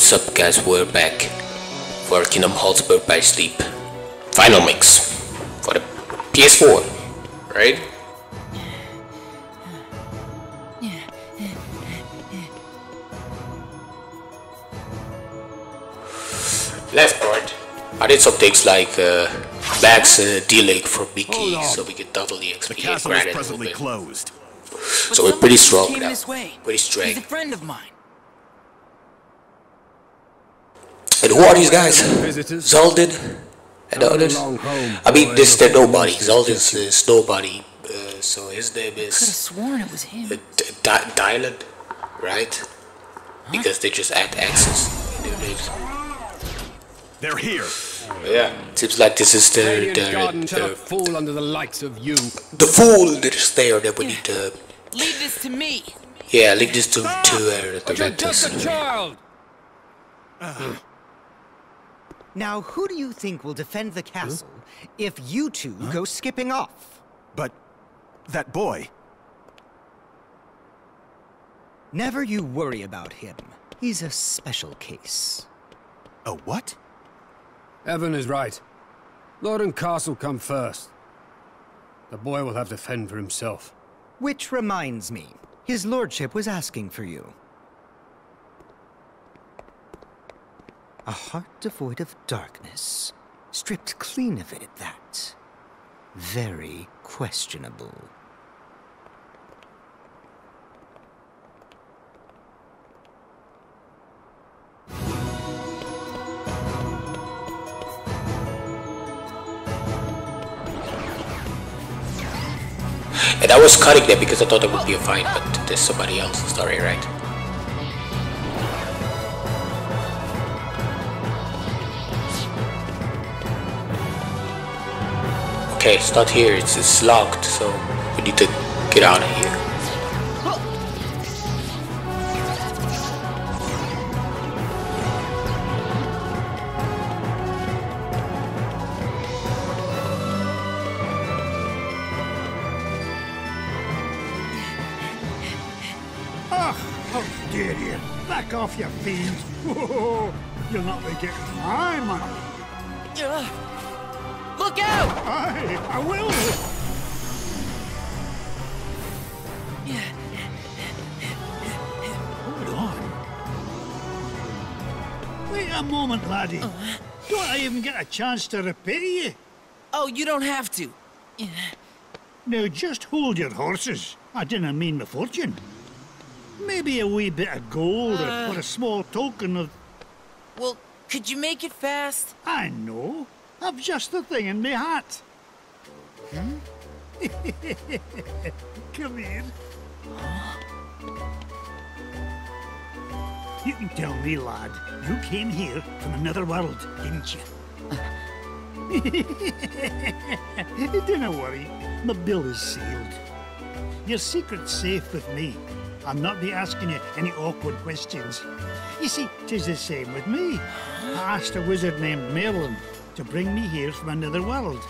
What's up guys, we're back for Kingdom Hearts: Birth by Sleep Final Mix for the PS4, right? Left part, I did some things like bags D-Lake for Mickey so we can double the XP. The castle is presently closed. So we're pretty strong now, pretty strong. He's a friend of mine. And who are these guys? Xaldin and others? I mean, this is nobody. Xaldin's nobody. So his name is... I could have sworn it was him. Dylan, right? Huh? Because they just add access in their names. They're here. Yeah, seems like this is the fool under the lights of you. The fool that is there that we need to... Leave this to me. Yeah, leave this to Ventus. Now, who do you think will defend the castle if you two go skipping off? But that boy... Never you worry about him. He's a special case. A what? Evan is right. Lord and castle come first. The boy will have to fend for himself. Which reminds me, his lordship was asking for you. A heart devoid of darkness, stripped clean of it at that. Very questionable. And I was cutting that because I thought it would be a fight, but there's somebody else's story, right? Okay, it's not here, it's locked, so we need to get out of here. Oh dear, dear. Back off, you fiend. Whoa, you'll not be getting my money. Look out! I will! Hold on. Wait a moment, laddie. Don't I even get a chance to repair you? Oh, you don't have to. Now just hold your horses. I didn't mean the fortune. Maybe a wee bit of gold or a small token of... Well, could you make it fast? I know. I've just the thing in my hat. Hmm? Come here. You can tell me, lad, you came here from another world, didn't you? Don't worry, my bill is sealed. Your secret's safe with me. I'll not be asking you any awkward questions. You see, 'tis the same with me. I asked a wizard named Merlin to bring me here from another world.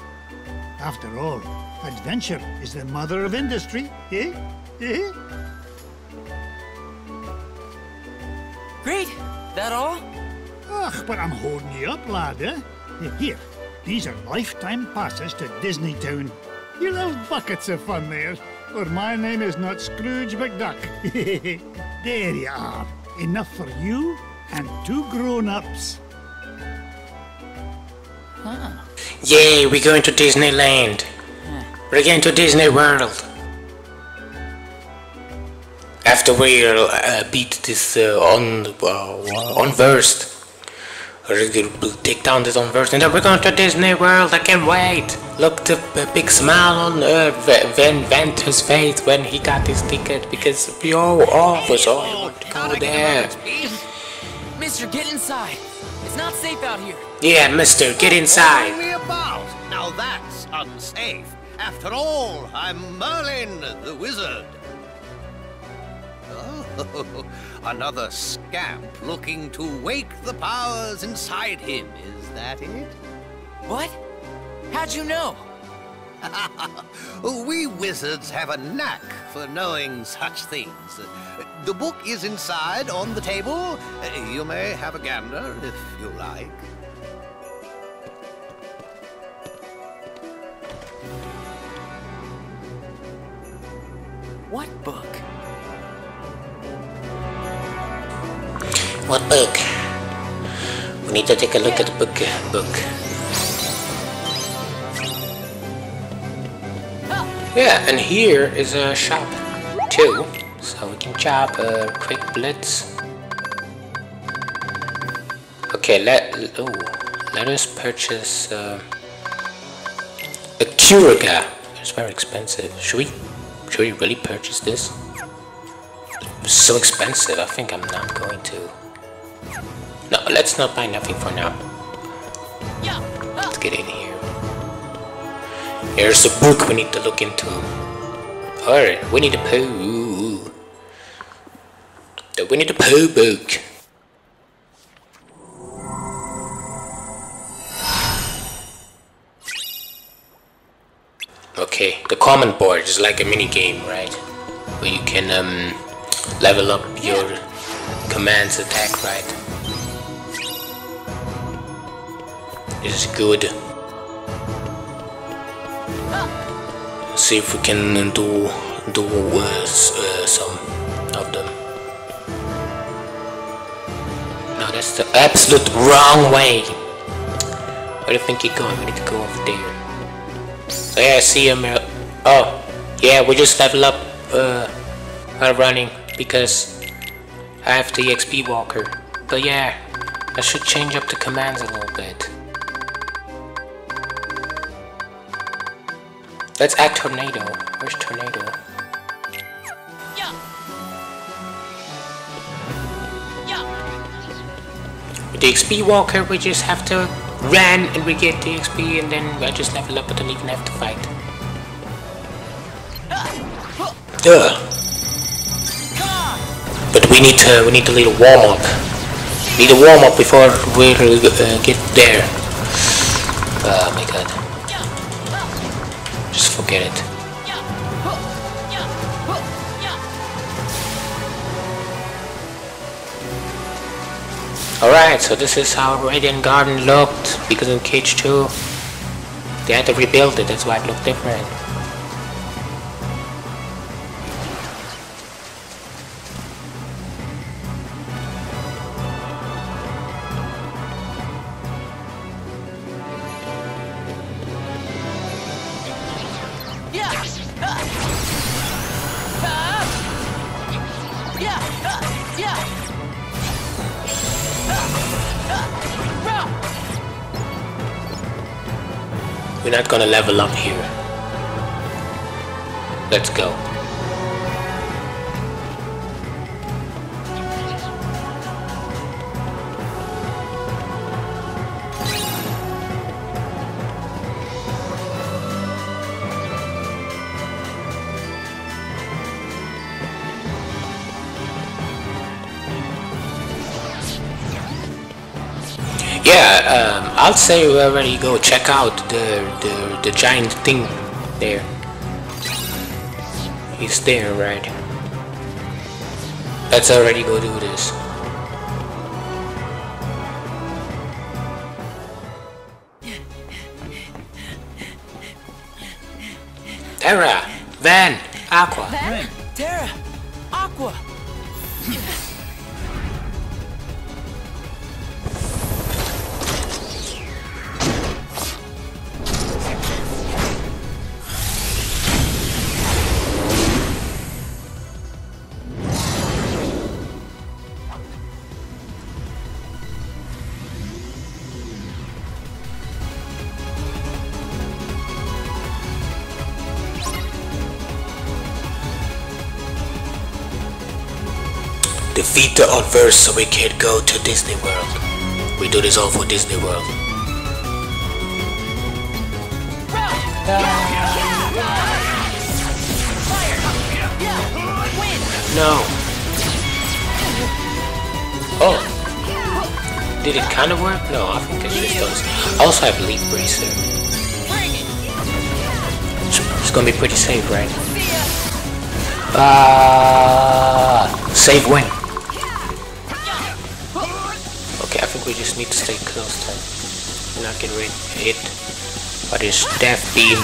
After all, adventure is the mother of industry, eh? Eh? Great, that all? Ugh, but I'm holding you up, lad, eh? Here, these are lifetime passes to Disney Town. You'll have buckets of fun there, or my name is not Scrooge McDuck. There you are, enough for you and two grown-ups. Huh. Yay, we're going to Disneyland. We're going to Disney World. After we beat this Onverse, we'll take down this Onverse, and then we're going to Disney World. I can't wait. Look, the big smile on Ventus' face when he got his ticket, because we all was all go there. Mister, get inside. It's not safe out here. Yeah, mister, get inside. What are we about? Now that's unsafe. After all, I'm Merlin, the wizard. Oh, another scamp looking to wake the powers inside him. Is that it? What? How'd you know? We wizards have a knack for knowing such things. The book is inside on the table. You may have a gander if you like. What book? What book? We need to take a look at the book. Yeah, and here is a shop too, so we can chop a quick blitz. Okay, let us purchase a Curaga. It's very expensive. Should we really purchase this? It's so expensive. I think I'm not going to. No, let's not buy nothing for now. Let's get in here. Here's a book we need to look into. Alright, Winnie the Pooh. The Winnie the Pooh book. Okay, the common board is like a mini game, right? Where you can level up your commands attack, right? This is good. See if we can do some of them. No, that's the absolute wrong way. Where do you think you're going? We need to go over there. Oh, yeah, I see him. Oh, yeah, we just level up while running because I have the XP Walker. But yeah, I should change up the commands a little bit. Let's add Tornado. Where's Tornado? With the XP Walker, we just have to run and we get the XP, and then I just level up and don't even have to fight. But we need a little warm up. Need a warm up before we get there. Oh my god. Just forget it. Alright, so this is how Radiant Garden looked, because in KH2 they had to rebuild it, that's why it looked different. We're not gonna level up here. Let's go. I'll say wherever you go, check out the giant thing there. He's there, right? Let's already go do this. Terra, Van, Aqua. Van, Terra, Aqua. Defeat the adverse so we can go to Disney World. We do this all for Disney World. No. Oh. Did it kind of work? No, I think it's just those. I also have Leap Bracer. It's gonna be pretty safe, right? Save win. Okay, I think we just need to stay close then. Not get hit by this death beam,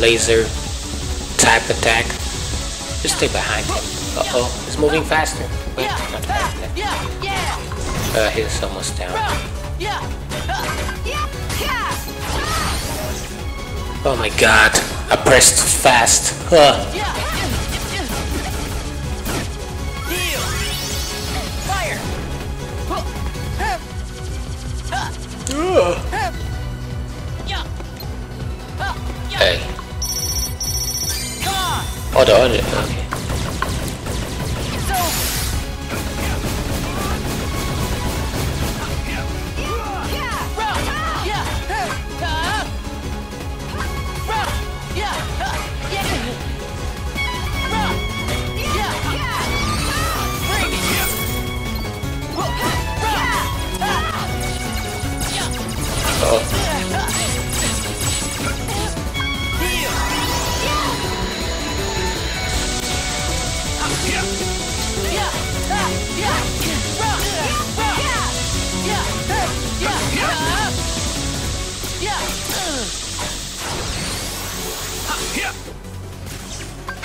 laser type attack. Just stay behind him. Uh-oh, it's moving faster. Wait, not faster. He's almost down. Oh my god, I pressed fast. Hey. Oh, the other. Okay.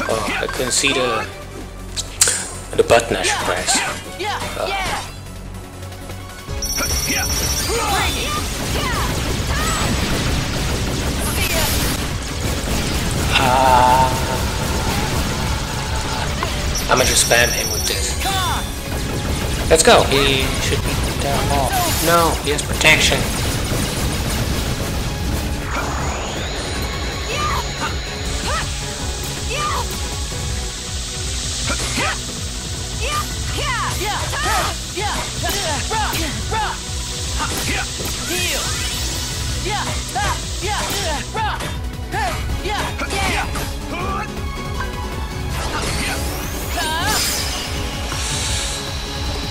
Oh, I couldn't see the button I should press. I'm gonna just spam him with this. Let's go. He should be down off. No, he has protection.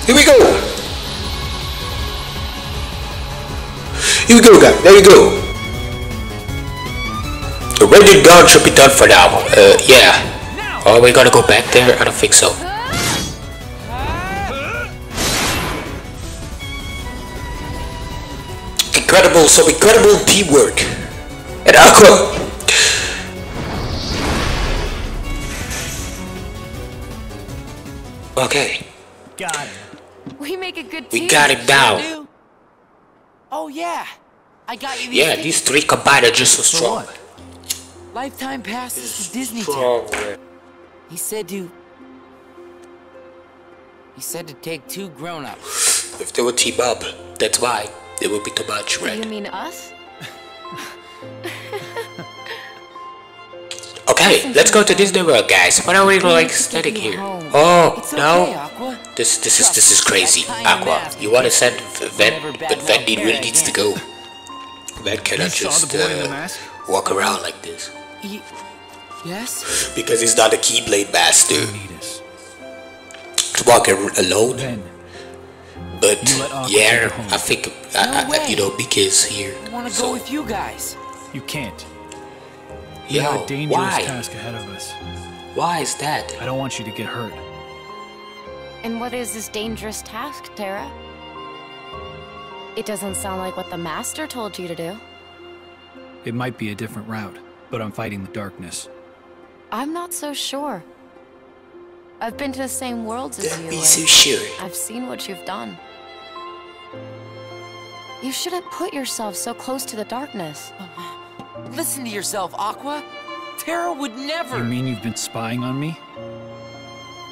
Here we go! Here we go, guys, there you go! The Radiant Garden should be done for now. Yeah. Are we gonna go back there? I don't think so. Incredible, some incredible teamwork. And Aqua! Okay. Got it. We make a good team. We got it down. Oh yeah. I got you. Yeah, these three combined are just so strong. Lifetime passes to Disney Town. He said to take two grown-ups. If they would team up, that's why. It would be too much, right? You mean us? Okay, let's go to Disney World, guys. Why are we like standing here? Oh no! This is crazy, Aqua. You want to send Ven, but Ven really needs to go. Ven cannot just walk around like this. Yes. Because he's not a Keyblade master. To walk alone. But yeah, I think because here. I want to go with you guys. You can't. Yo, why? Task ahead of us. Why is that? I don't want you to get hurt. And what is this dangerous task, Terra? It doesn't sound like what the Master told you to do. It might be a different route, but I'm fighting the darkness. I'm not so sure. I've been to the same worlds as you. Don't be so sure. I've seen what you've done. You shouldn't put yourself so close to the darkness. Listen to yourself, Aqua. Terra would never. You mean you've been spying on me?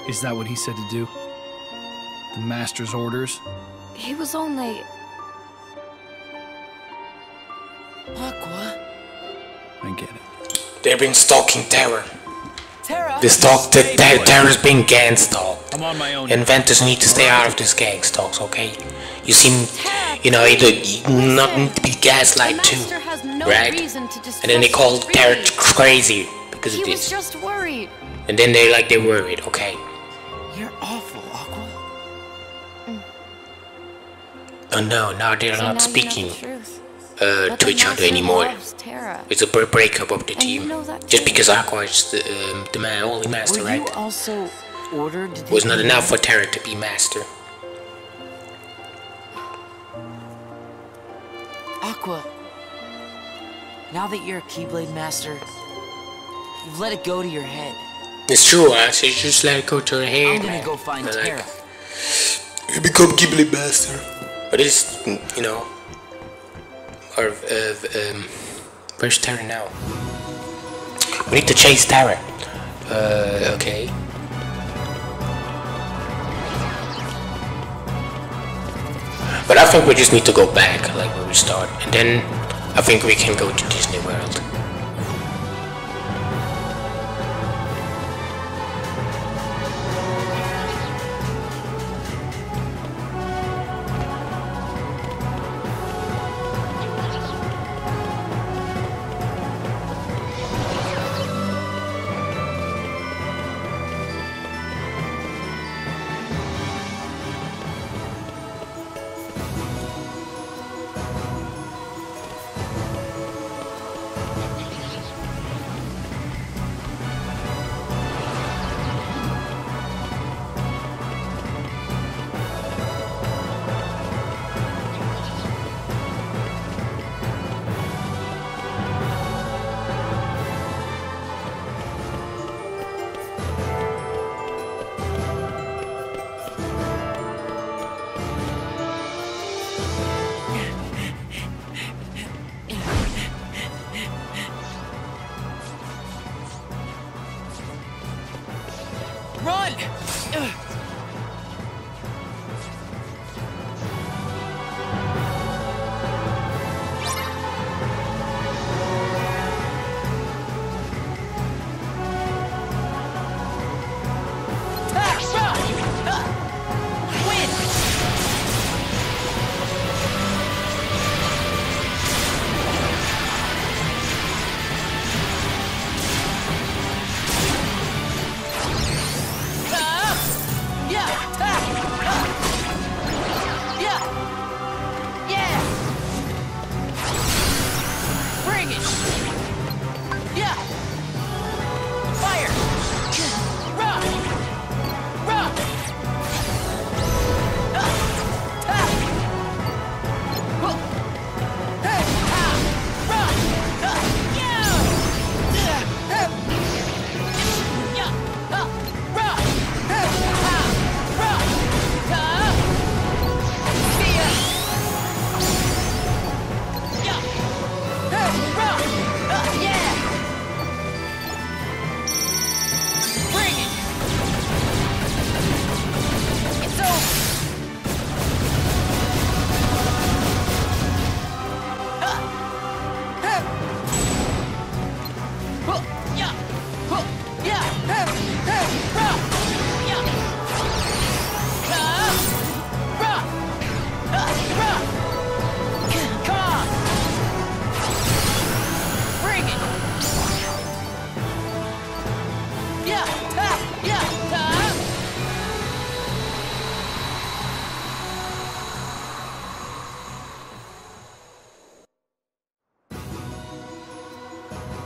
Is that what he said to do? The Master's orders? He was only... Aqua. I get it. They've been stalking Terra. Terra's been gang stalked. I'm on my own. Inventors need to stay out of this gang stalks, okay? You seem, you know, you not need to be gaslight too, right? And then they called Terra crazy because of this. And then they worried, okay? You're awful, Aqua. Oh no, now they're not speaking. to each other anymore. It's a breakup of the team. Just because Aqua is the only master, right? It was not enough for Terra to be master. Aqua, now that you're a Keyblade master, you've let it go to your head. It's true, I should just let it go to her head. I'm gonna go find Terra. You become Keyblade master. But it's, you know, where's Terra now? We need to chase Terra. Okay. But I think we just need to go back, like where we start, and then I think we can go to Disney World.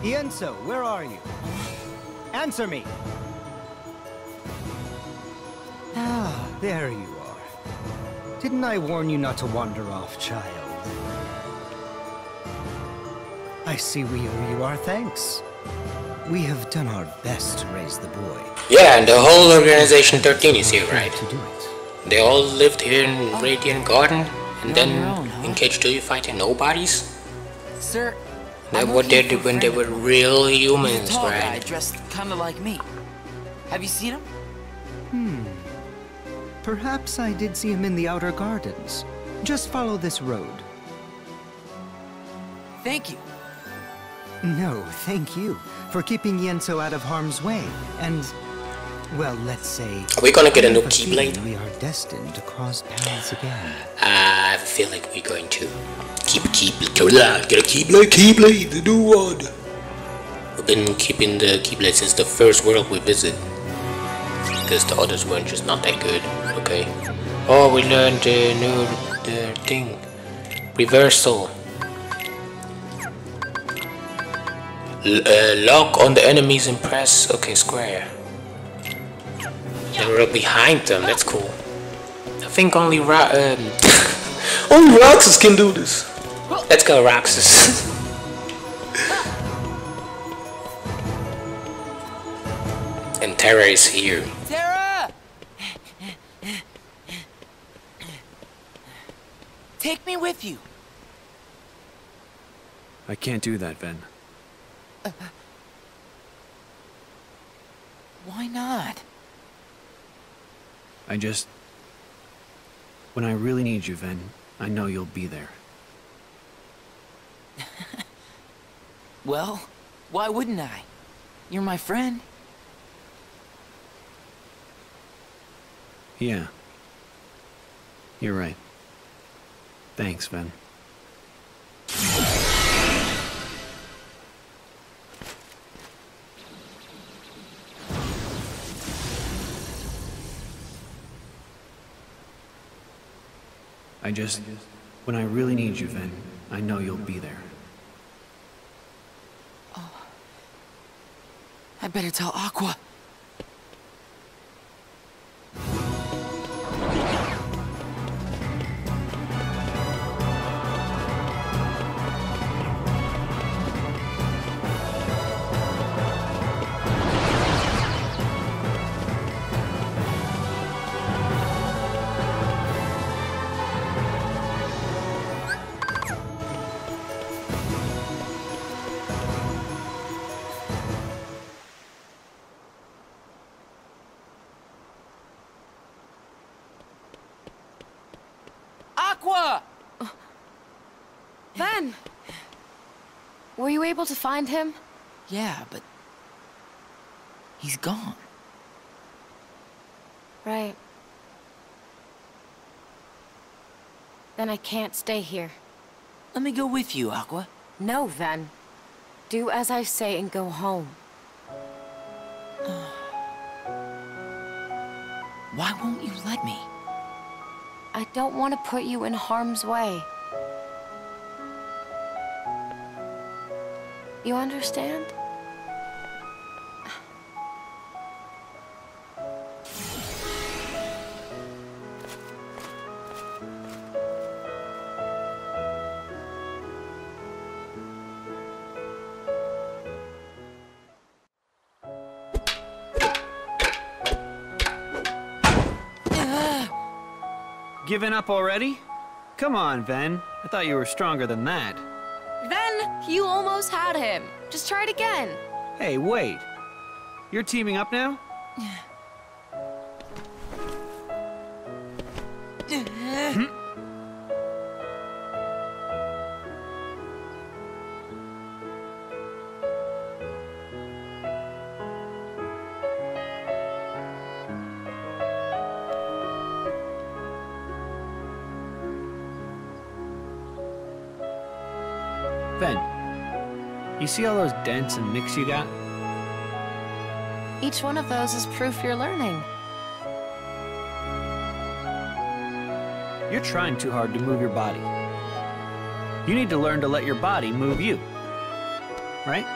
Ienzo, where are you? Answer me! Ah, there you are. Didn't I warn you not to wander off, child? I see we owe you our thanks. We have done our best to raise the boy. Yeah, and the whole Organization 13 is here, right? To do it. They all lived here in Radiant Garden, and you're then own, huh? In KH2 you fighting nobodies? Sir. Like what they did when they were real humans, tall right? Guy dressed kind of like me. Have you seen him? Hmm. Perhaps I did see him in the outer gardens. Just follow this road. Thank you. No, thank you for keeping Ienzo out of harm's way. And well, let's say. Are we gonna get a new Keyblade? We are destined to cross paths again. I have a feeling like we're going to. Get a Keyblade, the new one! We've been keeping the Keyblade since the first world we visit. Because the others weren't just not that good, okay. Oh, we learned the new thing. Reversal. Lock on the enemies and press, okay, square. Then we're behind them, that's cool. I think only only Roxas can do this. Let's go, Roxas. And Terra is here. Terra! Take me with you. I can't do that, Ven. Why not? I just... When I really need you, Ven, I know you'll be there. Well, why wouldn't I? You're my friend. Yeah. You're right. Thanks, Ven. I just... When I really need you, Ven, I know you'll be there. Oh. I better tell Aqua. Ven! Were you able to find him? Yeah, but... he's gone. Right. Then I can't stay here. Let me go with you, Aqua. No, Ven. Do as I say and go home. Why won't you let me? I don't want to put you in harm's way. You understand? Given up already? Come on, Ven. I thought you were stronger than that. Ven, you almost had him. Just try it again. Hey, wait. You're teaming up now? You see all those dents and nicks you got? Each one of those is proof you're learning. You're trying too hard to move your body. You need to learn to let your body move you. Right?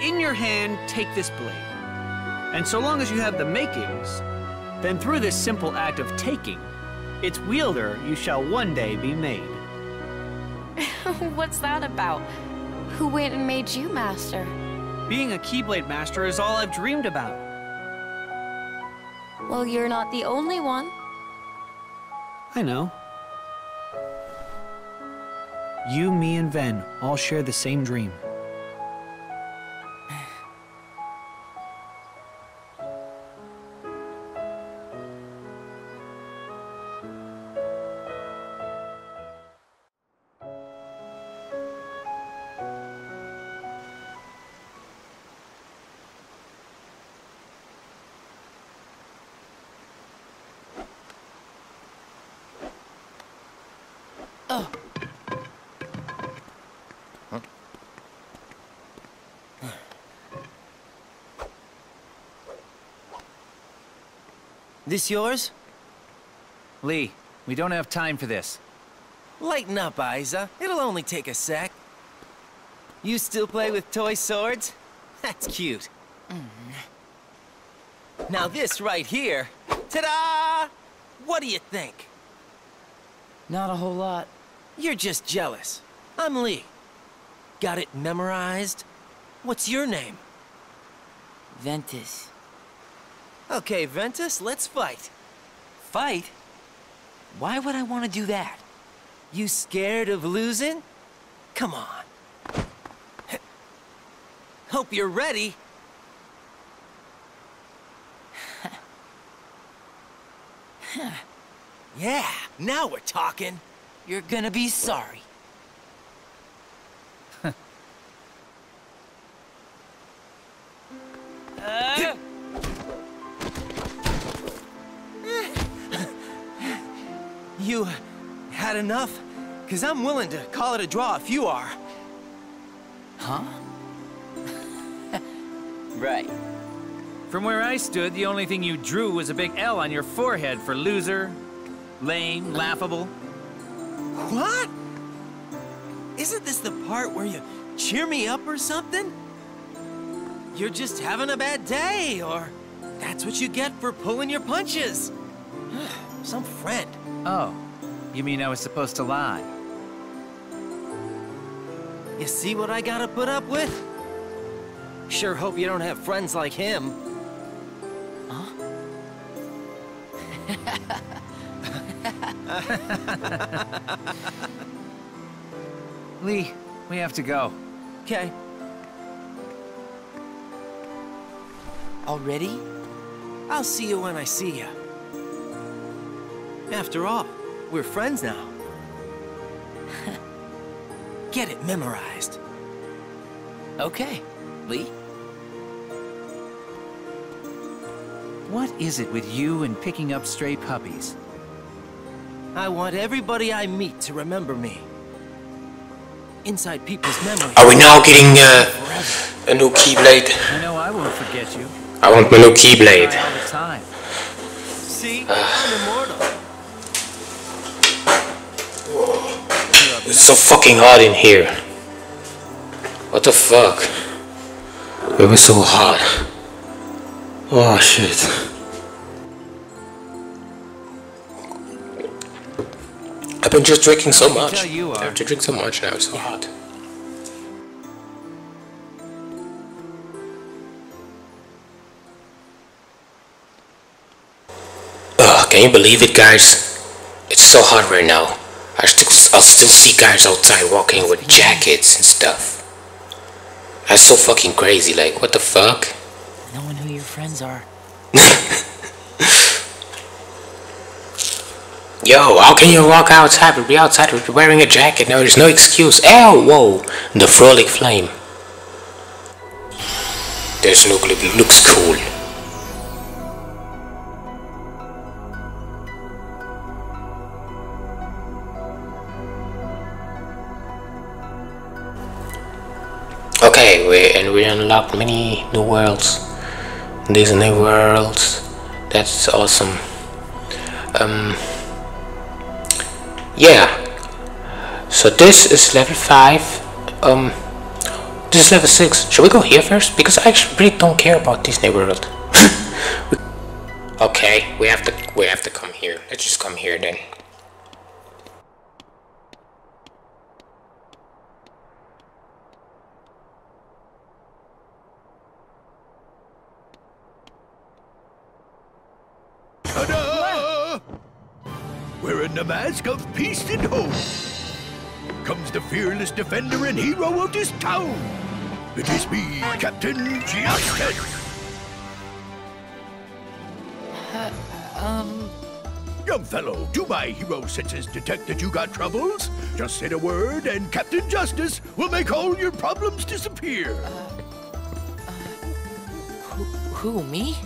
In your hand, take this blade. And so long as you have the makings, then through this simple act of taking, its wielder you shall one day be made. What's that about? Who went and made you master? Being a Keyblade master is all I've dreamed about. Well, you're not the only one. I know. You, me, and Ven all share the same dream. This yours? Lea, we don't have time for this. Lighten up, Aiza. It'll only take a sec. You still play with toy swords? That's cute. Mm. Now this right here... Ta-da! What do you think? Not a whole lot. You're just jealous. I'm Lea. Got it memorized? What's your name? Ventus. Okay, Ventus, let's fight. Fight? Why would I want to do that? You scared of losing? Come on. Hope you're ready. Yeah, now we're talking. You're gonna be sorry. You had enough? 'Cause I'm willing to call it a draw if you are. Huh? Right. From where I stood, the only thing you drew was a big L on your forehead for loser, lame, laughable. What? Isn't this the part where you cheer me up or something? You're just having a bad day, or that's what you get for pulling your punches. Some friend. Oh, you mean I was supposed to lie? You see what I gotta put up with? Sure hope you don't have friends like him. Huh? Lea, we have to go. Okay. Already? I'll see you when I see you. After all, we're friends now. Get it memorized. Okay, Lea. What is it with you and picking up stray puppies? I want everybody I meet to remember me. Inside people's memories. Are we now getting a new Keyblade? I know I won't forget you. I want my new Keyblade. All the time. See, I'm immortal. It's so fucking hot in here. What the fuck? It was so hot. Oh shit. I've been just drinking so much. I have to drink so much now, it's so hot. Ugh, can you believe it, guys? It's so hot right now. I'll still see guys outside walking with jackets and stuff. That's so fucking crazy, like, what the fuck? Knowing who your friends are. Yo, how can you walk outside and be outside wearing a jacket? No, there's no excuse. Ow, whoa, the frolic flame. There's no clip, it looks cool. Okay, we unlocked many new worlds. Disney worlds. That's awesome. Yeah. So this is level 5. This is level 6. Should we go here first? Because I actually really don't care about Disney World. Okay, we have to come here. Let's just come here then. Wearing the mask of peace and hope comes the fearless defender and hero of this town. It is me, Captain Justice. Young fellow, do my hero senses detect that you got troubles? Just say the word and Captain Justice will make all your problems disappear. Who, me?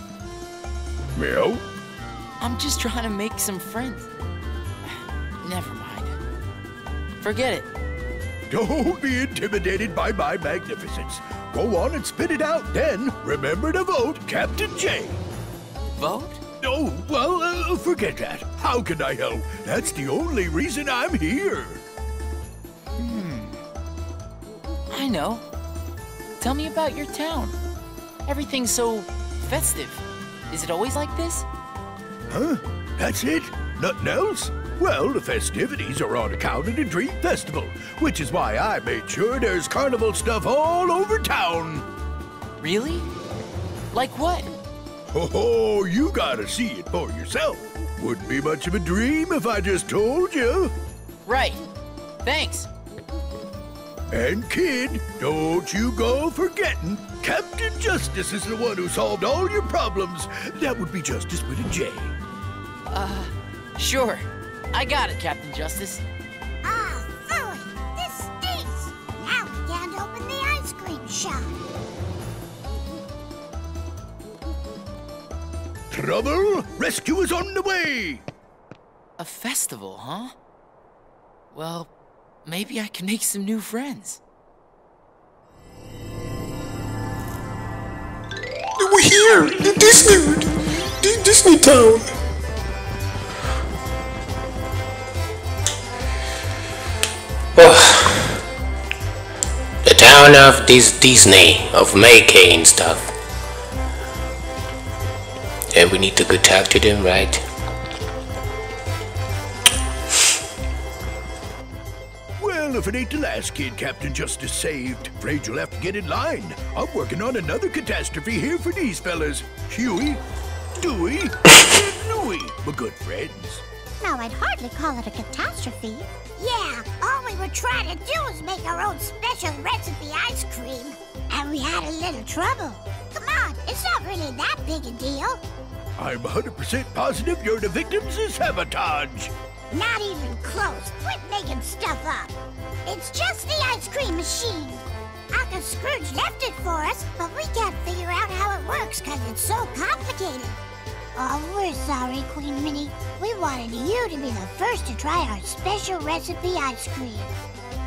Meow? I'm just trying to make some friends. Never mind. Forget it. Don't be intimidated by my magnificence. Go on and spit it out, then remember to vote Captain J. Vote? Oh, well, forget that. How can I help? That's the only reason I'm here. I know. Tell me about your town. Everything's so festive. Is it always like this? Huh? That's it? Nothing else? Well, the festivities are on account of the Dream Festival, which is why I made sure there's carnival stuff all over town. Really? Like what? Oh, you gotta see it for yourself. Wouldn't be much of a dream if I just told you. Right. Thanks. And kid, don't you go forgetting, Captain Justice is the one who solved all your problems. That would be Justice with a J. Sure. I got it, Captain Justice. Ah, Philly, this stinks. Now we can't open the ice cream shop. Trouble? Rescue is on the way! A festival, huh? Well, maybe I can make some new friends. We're here! In Disney Town! Oh. The town of Disney, of making and stuff. And we need to go talk to them, right? Well, if it ain't the last kid Captain Justice saved, afraid you'll have to get in line. I'm working on another catastrophe here for these fellas. Huey, Dewey, and Louie, my good friends. Now, I'd hardly call it a catastrophe. Yeah, all we were trying to do was make our own special recipe ice cream. And we had a little trouble. Come on, it's not really that big a deal. I'm 100% positive you're the victims of sabotage. Not even close. Quit making stuff up. It's just the ice cream machine. Uncle Scrooge left it for us, but we can't figure out how it works because it's so complicated. Oh, we're sorry, Queen Minnie. We wanted you to be the first to try our special recipe ice cream.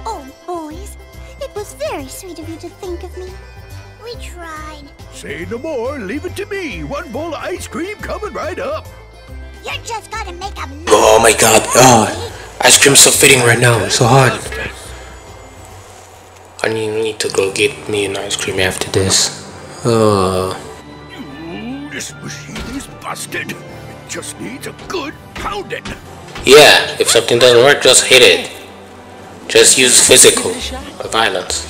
Oh, boys, it was very sweet of you to think of me. We tried. Say no more. Leave it to me. One bowl of ice cream coming right up. You're just gonna make a mess. Oh my god. Oh, ice cream's so fitting right now. It's so hot. I need to go get me an ice cream after this. Ooh, this machine is busted. It just needs a good pounding. Yeah, if something doesn't work, just hit it. Just use physical violence.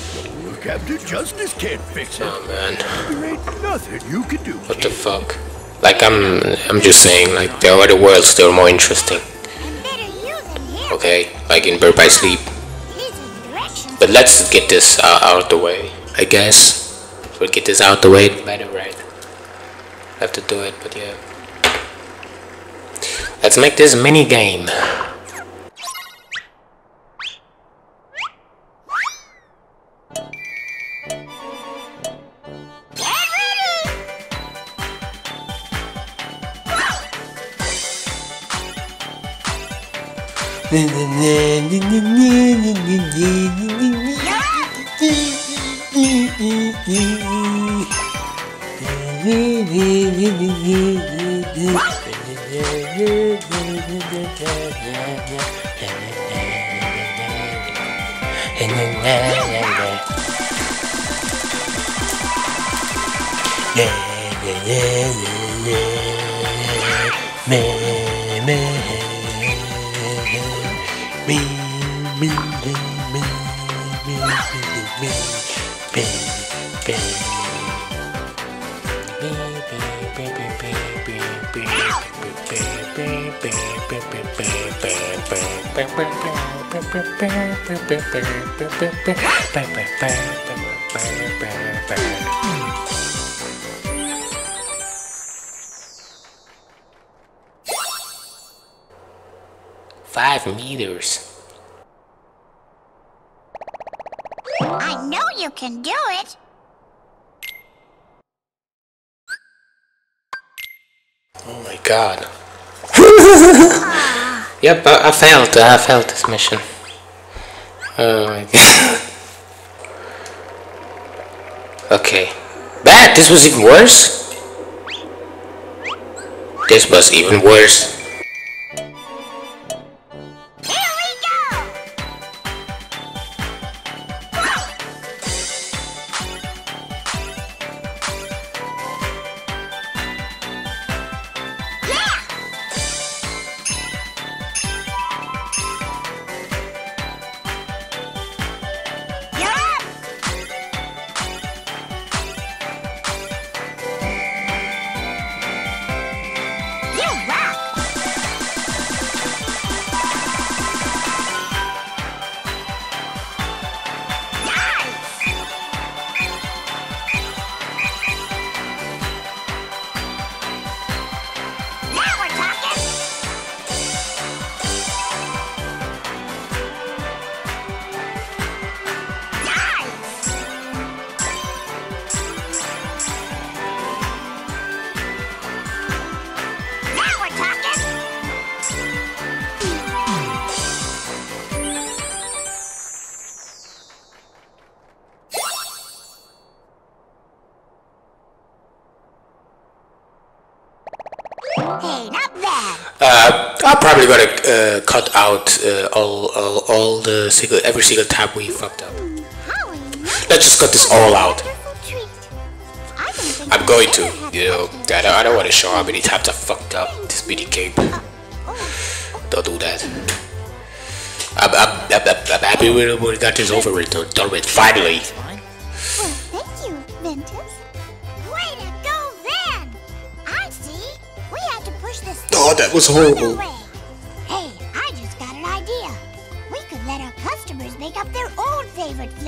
Captain Justice can't fix it. Oh man. There ain't nothing you can do. What the fuck? Like I'm just saying, like there are other worlds that are more interesting. Okay, like in Birth by Sleep. But let's get this out the way. I guess we'll get this out the way. Better, right? Have to do it, but yeah. Let's make this mini game. I know you can do it. Oh my god. Yep, I failed. I failed this mission. Oh my god. Okay. Bad! This was even worse? This was even worse. I'm probably gonna cut out all the every single tab we fucked up. Let's just cut this all out. I'm going to, you know, I don't want to show how many tabs I fucked up. This bitty cape. Don't do that. I'm happy when that is over with. Done with finally. Well, thank you, Ventus. Way to go, Van. I see. We had to push this. Oh, that was horrible.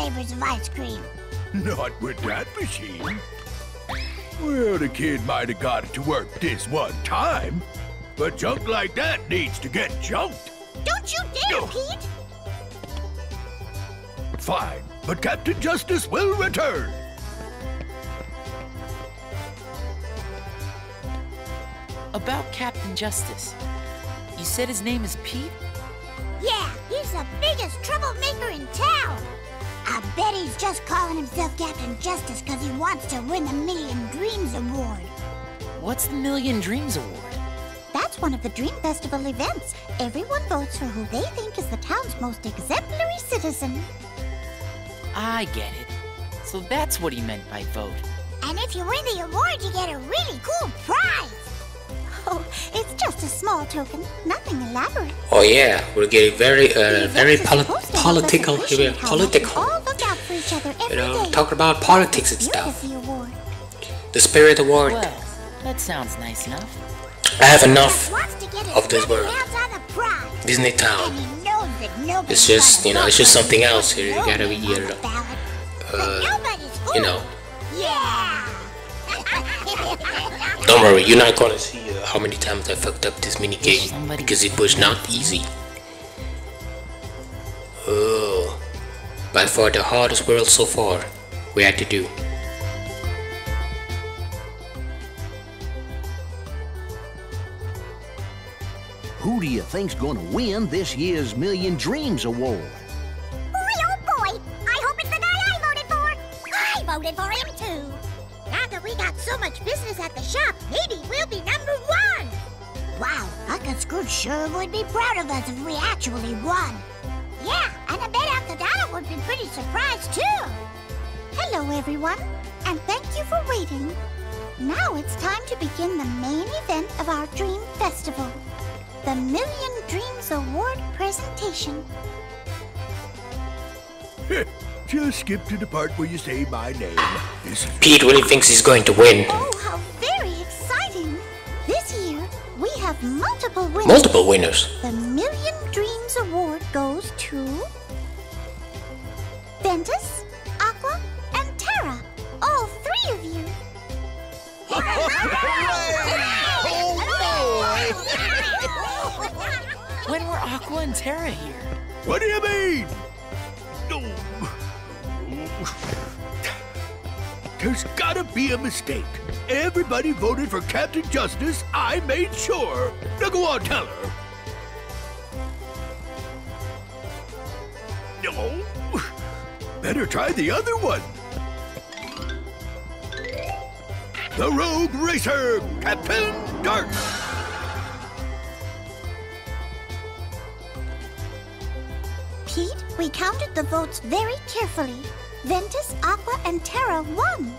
Of ice cream. Not with that machine. Well, the kid might have got it to work this one time, but junk like that needs to get junked. Don't you dare, Pete! Fine, but Captain Justice will return. About Captain Justice, you said his name is Pete? Yeah, he's the biggest troublemaker in town. I bet he's just calling himself Captain Justice because he wants to win the Million Dreams Award. What's the Million Dreams Award? That's one of the Dream Festival events. Everyone votes for who they think is the town's most exemplary citizen. I get it. So that's what he meant by vote. And if you win the award, you get a really cool prize. Oh, it's just a small token, nothing elaborate. Oh yeah, we're getting very political. You know, talking about politics and stuff. The Spirit Award. Well, that sounds nice enough. I have enough of this world. Disney Town. It's just, you know, it's just something else here. You gotta be, you know. Don't worry, you're not gonna see how many times I fucked up this mini game because it was not easy. Oh, by far the hardest world so far we had to do. Who do you think's gonna win this year's Million Dreams Award? Boy, oh boy! I hope it's the guy I voted for. I voted for him too. Now that we got so much business at the shop, maybe we'll be #1! Wow, Uncle Scrooge sure would be proud of us if we actually won. Yeah, and I bet Uncle Donald would be pretty surprised too! Hello everyone, and thank you for waiting. Now it's time to begin the main event of our Dream Festival, the Million Dreams Award presentation. Just skip to the part where you say my name. Pete really thinks he's going to win. Oh, how very exciting! This year, we have multiple winners. Multiple winners. The Million Dreams Award goes to Ventus, Aqua, and Terra. All three of you. Oh, boy. When were Aqua and Terra here? What do you mean? There's gotta be a mistake. Everybody voted for Captain Justice, I made sure. Now go on, tell her. No. Better try the other one. The Rogue Racer, Captain Dark. We counted the votes very carefully. Ventus, Aqua, and Terra won.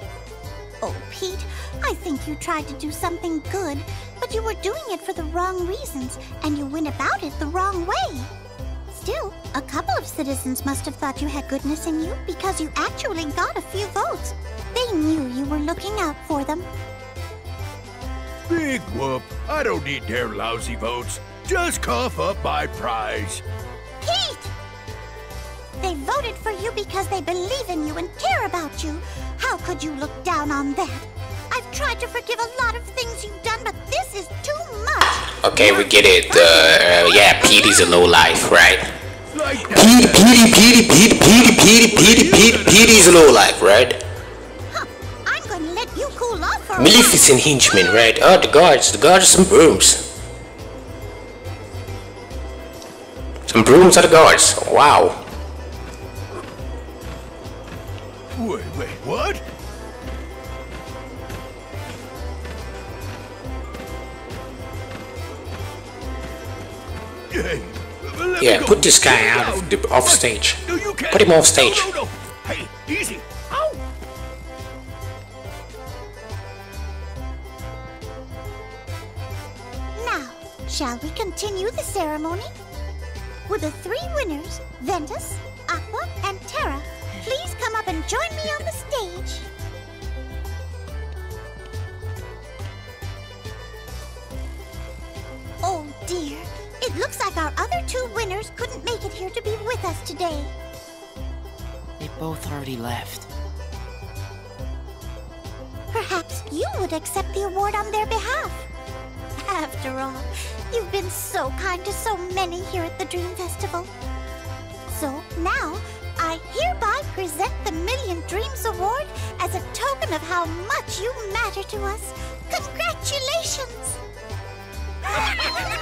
Oh, Pete, I think you tried to do something good, but you were doing it for the wrong reasons, and you went about it the wrong way. Still, a couple of citizens must have thought you had goodness in you because you actually got a few votes. They knew you were looking out for them. Big whoop. I don't need their lousy votes. Just cough up my prize. Pete! They voted for you because they believe in you and care about you. How could you look down on that? I've tried to forgive a lot of things you've done, but this is too much. Okay, we get it. Yeah, Petey's a low life, right? Petey's a low life, right? I'm gonna let you cool off for a while. Maleficent henchmen, right? Oh, the guards are some brooms. Some brooms are the guards. Wow. Wait, what? Yeah, put this guy out of the, off stage. No, put him off stage. No. Hey, easy. Ow. Now, shall we continue the ceremony? Will the three winners, Ventus, Aqua, and Terra, please come up and join me on the stage. Oh dear, it looks like our other two winners couldn't make it here to be with us today. They both already left. Perhaps you would accept the award on their behalf. After all, you've been so kind to so many here at the Dream Festival. So now, I hereby present the Million Dreams Award as a token of how much you matter to us. Congratulations!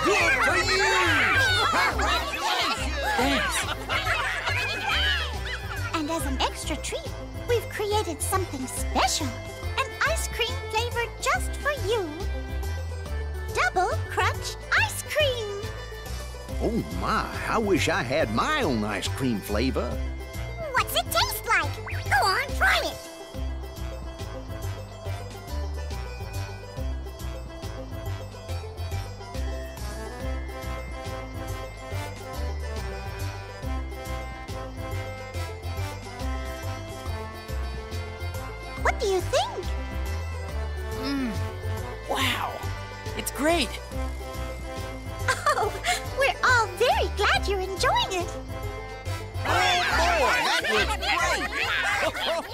Good for you! Thanks. And as an extra treat, we've created something special. An ice cream flavor just for you. Double Crunch Ice Cream! Oh my, I wish I had my own ice cream flavor. What's it taste like? Go on, try it! What do you think? Wow, it's great! Oh, we're all very glad you're enjoying it! Oh boy, that was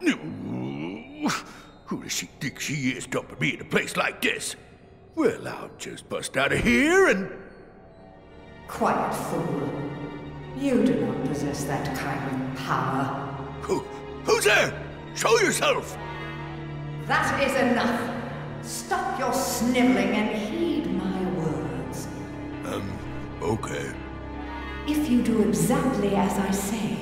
great! No. Who does she think she is dumping me in a place like this? Well, I'll just bust out of here and... Quiet fool. You do not possess that kind of power. Who's there? Show yourself! That is enough! Stop your sniveling and heed my words. Okay. If you do exactly as I say,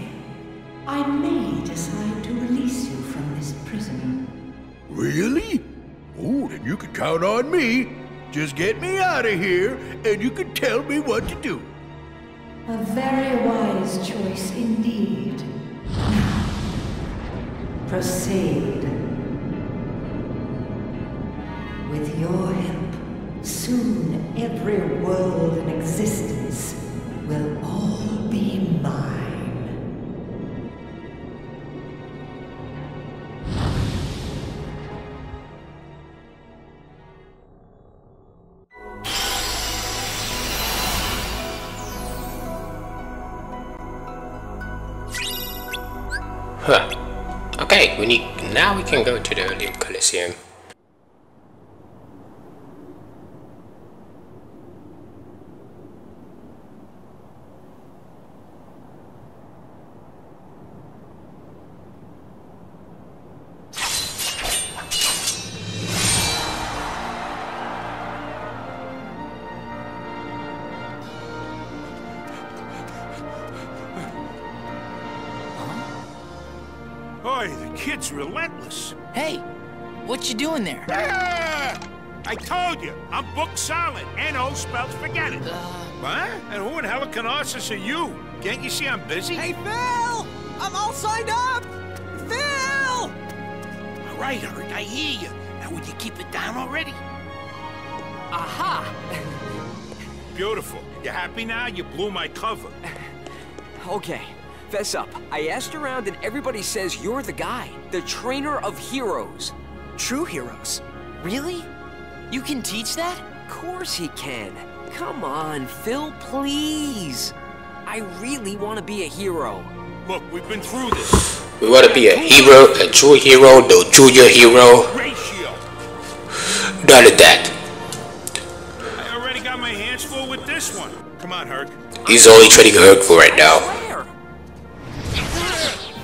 I may decide to release you from this prison. Really? Oh, then you can count on me. Just get me out of here, and you can tell me what to do. A very wise choice indeed. Proceed. With your help, soon every world in existence will all be mine. Okay, now we can go to the Olympic Coliseum. Relentless. Hey, what you doing there? I told you, I'm book solid. N-O spells forget it. Huh? And who in Heliconosis are you? Can't you see I'm busy? Hey, Phil! I'm all signed up! Phil! All right, Hurt, I hear you. Now would you keep it down already? Aha! Beautiful. You happy now? You blew my cover. Okay. Fess up. I asked around and everybody says you're the guy. The trainer of heroes. True heroes. Really? You can teach that? Of course he can. Come on, Phil, please. I really want to be a hero. Look, we've been through this. We want to be a hero, a true hero, no junior hero. None of that. I already got my hands full with this one. Come on, Herc. He's only trading Herc for right now.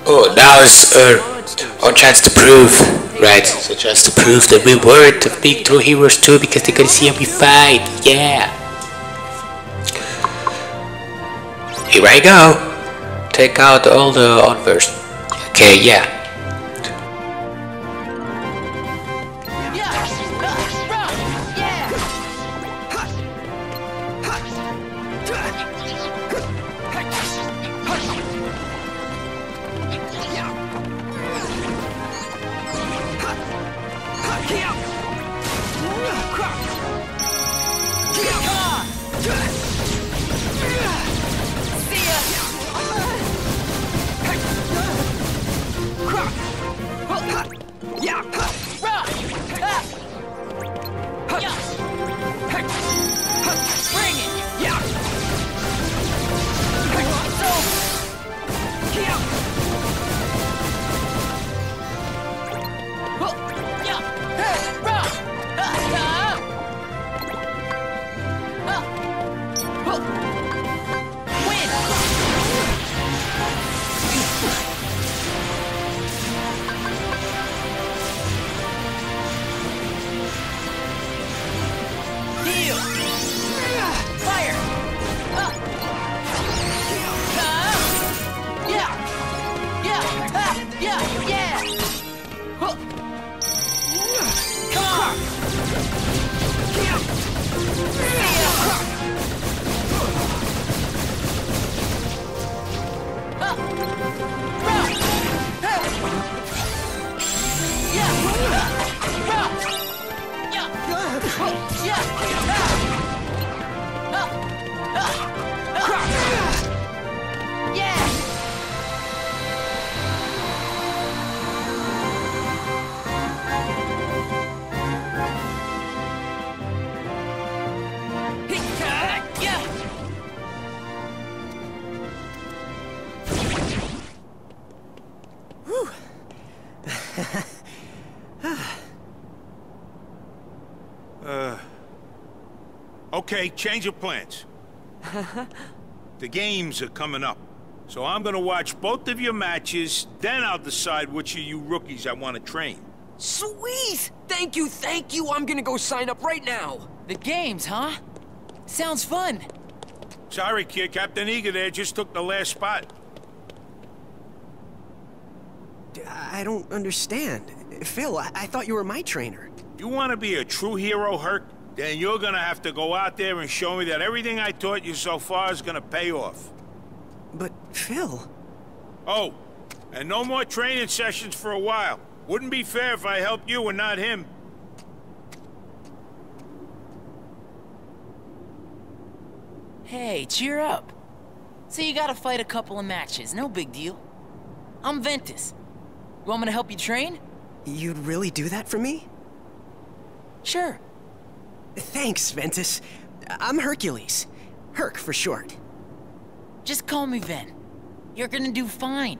Oh, now is our chance to prove, right? So chance to prove that we weren't the big true heroes too, because they're gonna see how we fight. Yeah. Here I go. Take out all the onverse. Okay, yeah. Okay, change of plans. The games are coming up, so I'm gonna watch both of your matches, then I'll decide which of you rookies I want to train. Sweet! Thank you! I'm gonna go sign up right now! The games, huh? Sounds fun! Sorry, kid. Captain Eager there just took the last spot. I don't understand. Phil, I thought you were my trainer. You want to be a true hero, Herc? Then you're gonna have to go out there and show me that everything I taught you so far is gonna pay off. But, Phil... Oh, and no more training sessions for a while. Wouldn't be fair if I helped you and not him. Hey, cheer up. So you gotta fight a couple of matches, no big deal. I'm Ventus. You want me to help you train? You'd really do that for me? Sure. Thanks, Ventus. I'm Hercules. Herc for short. Just call me Ven. You're gonna do fine.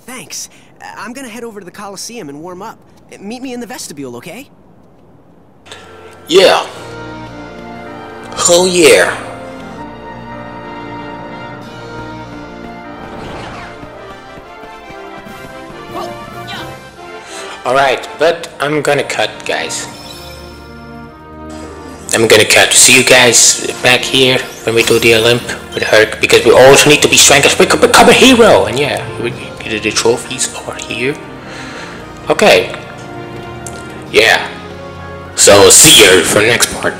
Thanks. I'm gonna head over to the Coliseum and warm up. Meet me in the vestibule, okay? Yeah. Oh yeah. Alright, but I'm gonna cut, guys. I'm gonna cut. See you guys back here when we do the Olymp with Herc, because we also need to be strong as we can become a hero. And yeah, the trophies are here. Okay. Yeah. So see you for the next part.